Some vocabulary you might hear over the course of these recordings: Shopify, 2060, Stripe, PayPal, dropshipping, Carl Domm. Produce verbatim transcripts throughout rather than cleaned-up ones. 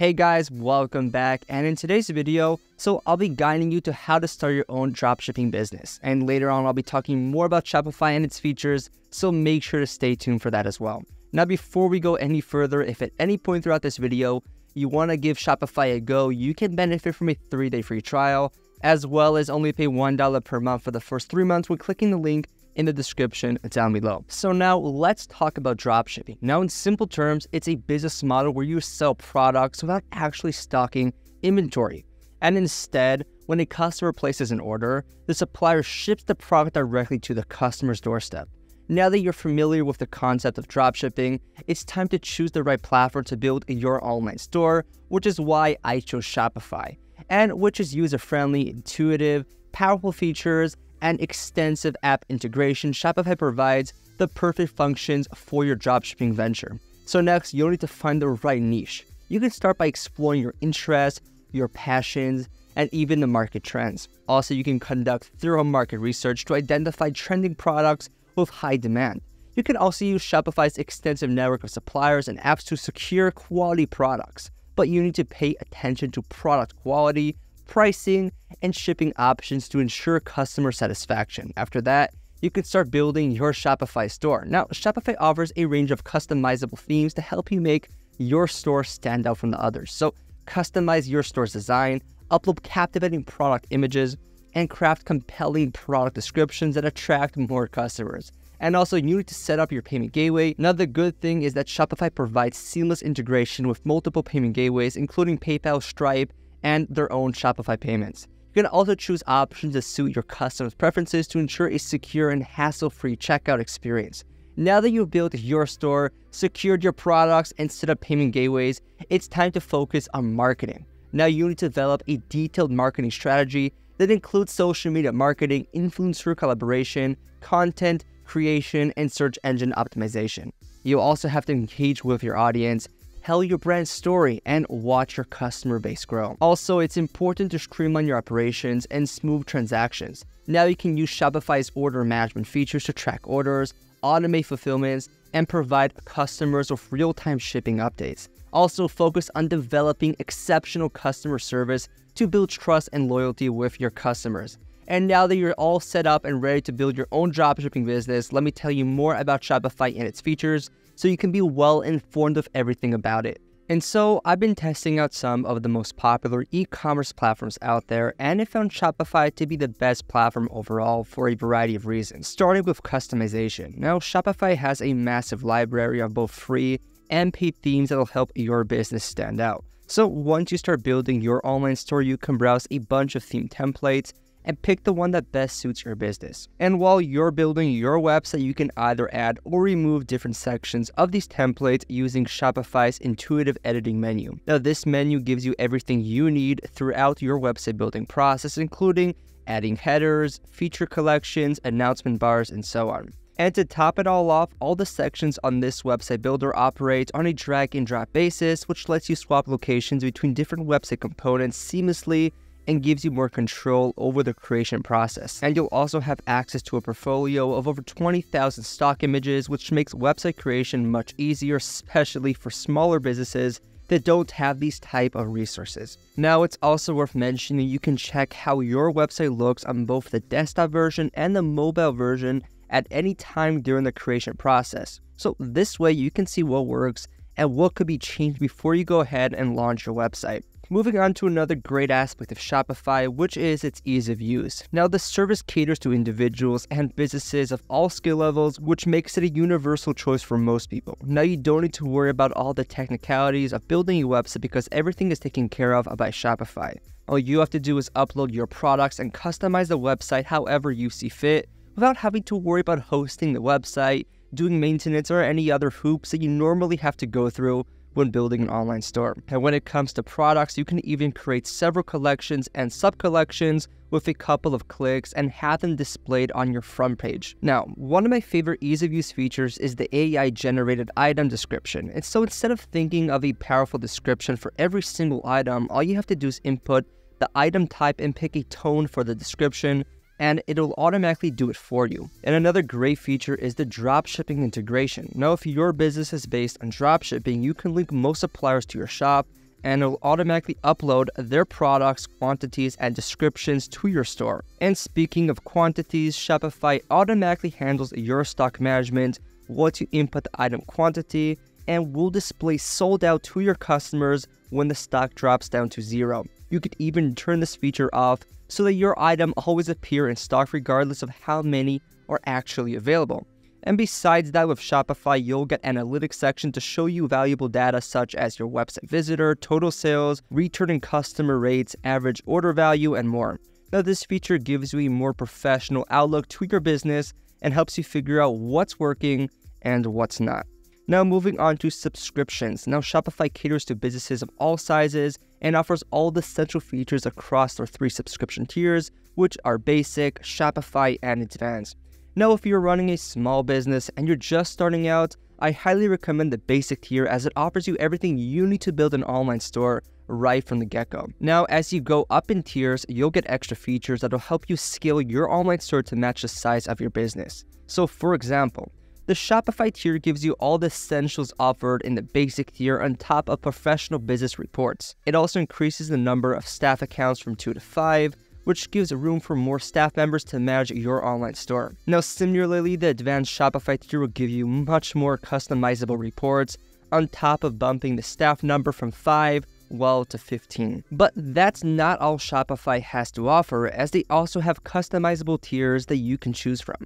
Hey guys, welcome back, and in today's video, so I'll be guiding you to how to start your own dropshipping business, and later on I'll be talking more about Shopify and its features, so make sure to stay tuned for that as well. Now before we go any further, if at any point throughout this video you want to give Shopify a go, you can benefit from a three day free trial, as well as only pay one dollar per month for the first three months when clicking the link in the description down below. So now let's talk about dropshipping. Now in simple terms, it's a business model where you sell products without actually stocking inventory. And instead, when a customer places an order, the supplier ships the product directly to the customer's doorstep. Now that you're familiar with the concept of dropshipping, it's time to choose the right platform to build your online store, which is why I chose Shopify, and which is user-friendly, intuitive, powerful features, and extensive app integration. Shopify provides the perfect functions for your dropshipping venture. So next, you'll need to find the right niche. You can start by exploring your interests, your passions, and even the market trends. Also, you can conduct thorough market research to identify trending products with high demand. You can also use Shopify's extensive network of suppliers and apps to secure quality products, but you need to pay attention to product quality, pricing, and shipping options to ensure customer satisfaction. After that, you can start building your Shopify store. Now, Shopify offers a range of customizable themes to help you make your store stand out from the others. So customize your store's design, upload captivating product images, and craft compelling product descriptions that attract more customers. And also, you need to set up your payment gateway. Another good thing is that Shopify provides seamless integration with multiple payment gateways, including PayPal, Stripe, and their own Shopify payments. You can also choose options that suit your customers' preferences to ensure a secure and hassle-free checkout experience. Now that you've built your store, secured your products, and set up payment gateways, it's time to focus on marketing. Now you need to develop a detailed marketing strategy that includes social media marketing, influencer collaboration, content creation, and search engine optimization. You also have to engage with your audience, tell your brand story, and watch your customer base grow. Also, it's important to streamline your operations and smooth transactions. Now you can use Shopify's order management features to track orders, automate fulfillments, and provide customers with real-time shipping updates. Also, focus on developing exceptional customer service to build trust and loyalty with your customers. And now that you're all set up and ready to build your own dropshipping business, let me tell you more about Shopify and its features, so you can be well informed of everything about it. And so I've been testing out some of the most popular e-commerce platforms out there, and I found Shopify to be the best platform overall for a variety of reasons, starting with customization. Now Shopify has a massive library of both free and paid themes that'll help your business stand out. So once you start building your online store, you can browse a bunch of theme templates and pick the one that best suits your business. And while you're building your website, you can either add or remove different sections of these templates using Shopify's intuitive editing menu. Now, this menu gives you everything you need throughout your website building process, including adding headers, feature collections, announcement bars, and so on. And to top it all off, all the sections on this website builder operate on a drag and drop basis, which lets you swap locations between different website components seamlessly and gives you more control over the creation process. And you'll also have access to a portfolio of over twenty thousand stock images, which makes website creation much easier, especially for smaller businesses that don't have these type of resources. Now, it's also worth mentioning you can check how your website looks on both the desktop version and the mobile version at any time during the creation process. So this way you can see what works and what could be changed before you go ahead and launch your website. Moving on to another great aspect of Shopify, which is its ease of use. Now, the service caters to individuals and businesses of all skill levels, which makes it a universal choice for most people. Now, you don't need to worry about all the technicalities of building a website because everything is taken care of by Shopify. All you have to do is upload your products and customize the website however you see fit, without having to worry about hosting the website, doing maintenance, or any other hoops that you normally have to go through when building an online store. And when it comes to products, you can even create several collections and sub-collections with a couple of clicks and have them displayed on your front page. Now, one of my favorite ease of use features is the A I generated item description. And so instead of thinking of a powerful description for every single item, all you have to do is input the item type and pick a tone for the description, and it'll automatically do it for you. And another great feature is the dropshipping integration. Now, if your business is based on dropshipping, you can link most suppliers to your shop and it'll automatically upload their products, quantities, and descriptions to your store. And speaking of quantities, Shopify automatically handles your stock management, once you input the item quantity, and will display sold out to your customers when the stock drops down to zero. You could even turn this feature off so that your item always appears in stock regardless of how many are actually available. And besides that, with Shopify, you'll get analytics section to show you valuable data such as your website visitor, total sales, returning customer rates, average order value, and more. Now, this feature gives you a more professional outlook to your business and helps you figure out what's working and what's not. Now, moving on to subscriptions. Now, Shopify caters to businesses of all sizes and offers all the essential features across their three subscription tiers, which are Basic, Shopify, and Advanced. Now, if you're running a small business and you're just starting out, I highly recommend the Basic tier as it offers you everything you need to build an online store right from the get-go. Now, as you go up in tiers, you'll get extra features that'll help you scale your online store to match the size of your business. So, for example, the Shopify tier gives you all the essentials offered in the Basic tier on top of professional business reports. It also increases the number of staff accounts from two to five, which gives room for more staff members to manage your online store. Now, similarly, the Advanced Shopify tier will give you much more customizable reports on top of bumping the staff number from five well to fifteen. But that's not all Shopify has to offer, as they also have customizable tiers that you can choose from.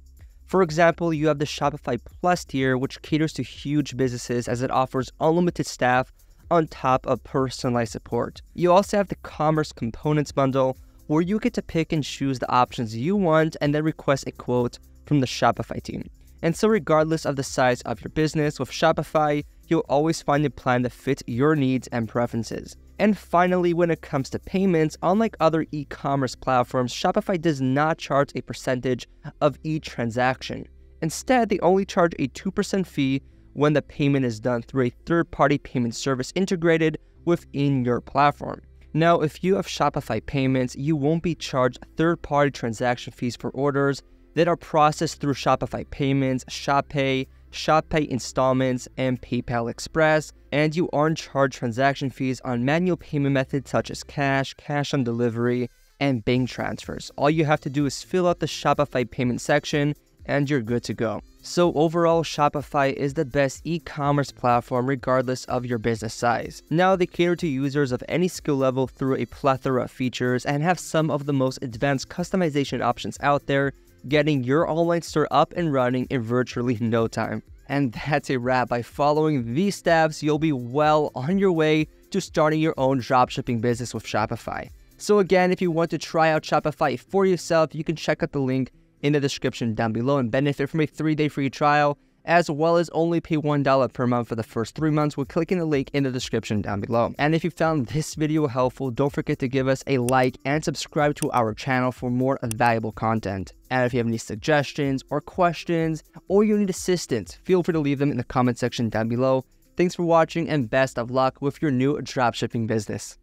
For example, you have the Shopify Plus tier, which caters to huge businesses as it offers unlimited staff on top of personalized support. You also have the Commerce Components bundle, where you get to pick and choose the options you want and then request a quote from the Shopify team. And so regardless of the size of your business, with Shopify, you'll always find a plan that fits your needs and preferences. And finally, when it comes to payments, unlike other e-commerce platforms, Shopify does not charge a percentage of each transaction. Instead, they only charge a two percent fee when the payment is done through a third-party payment service integrated within your platform. Now, if you have Shopify Payments, you won't be charged third-party transaction fees for orders that are processed through Shopify Payments, Shop Pay, Shop Pay Installments, and PayPal Express, and you aren't charged transaction fees on manual payment methods such as cash, cash on delivery, and bank transfers. All you have to do is fill out the Shopify Payment section, and you're good to go. So overall, Shopify is the best e-commerce platform regardless of your business size. Now, they cater to users of any skill level through a plethora of features and have some of the most advanced customization options out there, getting your online store up and running in virtually no time. And that's a wrap. By following these steps, you'll be well on your way to starting your own dropshipping business with Shopify. So again, if you want to try out Shopify for yourself, you can check out the link in the description down below and benefit from a three day free trial, as well as only pay one dollar per month for the first three months when clicking the link in the description down below. And if you found this video helpful, don't forget to give us a like and subscribe to our channel for more valuable content. And if you have any suggestions or questions, or you need assistance, feel free to leave them in the comment section down below. Thanks for watching and best of luck with your new dropshipping business.